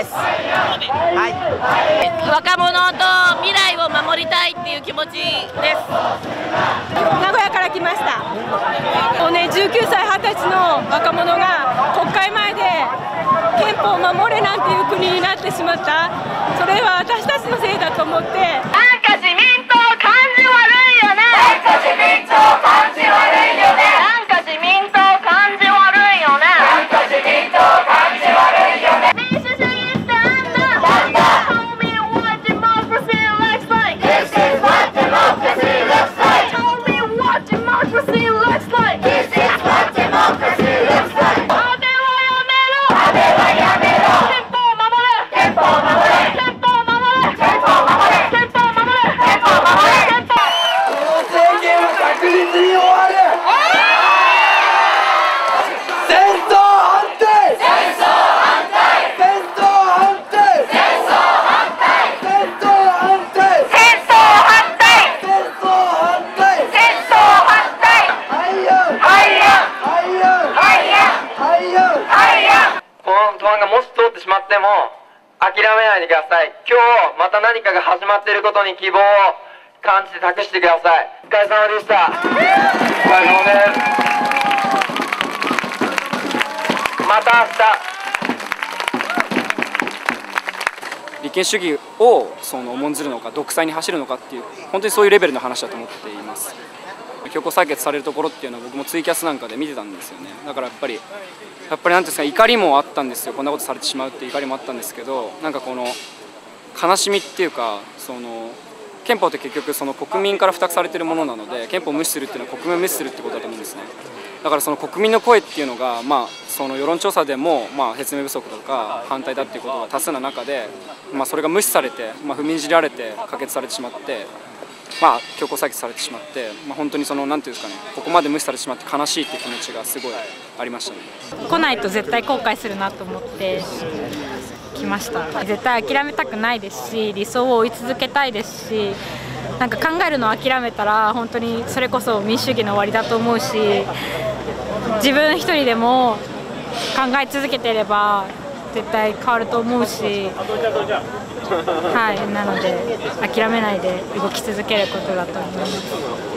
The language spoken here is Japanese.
です。若者と未来を守りたいっていう気持ちです。名古屋から来ました。もうね、19歳20歳の若者が国会前で憲法を守れなんていう国になってしまった。それは私たちのせいだと思って、なんか自民党感じ悪いよね。なんか自民党感じ悪いよね。なんか自民党感じ悪いよね。なんか自民党感じ悪いよね。民主主義ってなんだ。なんだ。Show me what democracy looks like. This is what democracy looks like. Show me what democracy looks like. This is what democracy looks like. あれはやめろ。あれはやめろ。憲法を守れ。憲法を守れ。今日また何かが始まっていることに希望を感じて託してください。お疲れ様でした。お疲れ様です。また明日。利権主義を重んずるのか独裁に走るのかっていう、本当にそういうレベルの話だと思っています。強行採決されるところっていうのは僕もツイキャスなんかで見てたんですよね。だからやっぱりなんていうんですか、怒りもあったんですよ。こんなことされてしまうって怒りもあったんですけど、なんかこの悲しみっていうか、憲法って結局国民から付託されてるものなので、憲法を無視するっていうのは国民を無視するってことだと思うんですね。だから国民の声っていうのが、世論調査でも説明不足とか反対だっていうことが多数な中で、それが無視されて、踏みにじられて可決されてしまって。強行採決されてしまって、本当になんていうんですかね、ここまで無視されてしまって悲しいって気持ちがすごいありましたね。来ないと絶対後悔するなと思って来ました。絶対諦めたくないですし、理想を追い続けたいですし、なんか考えるのを諦めたら本当にそれこそ民主主義の終わりだと思うし、自分一人でも考え続けていれば絶対変わると思うし。はい、なので諦めないで動き続けることだと思います。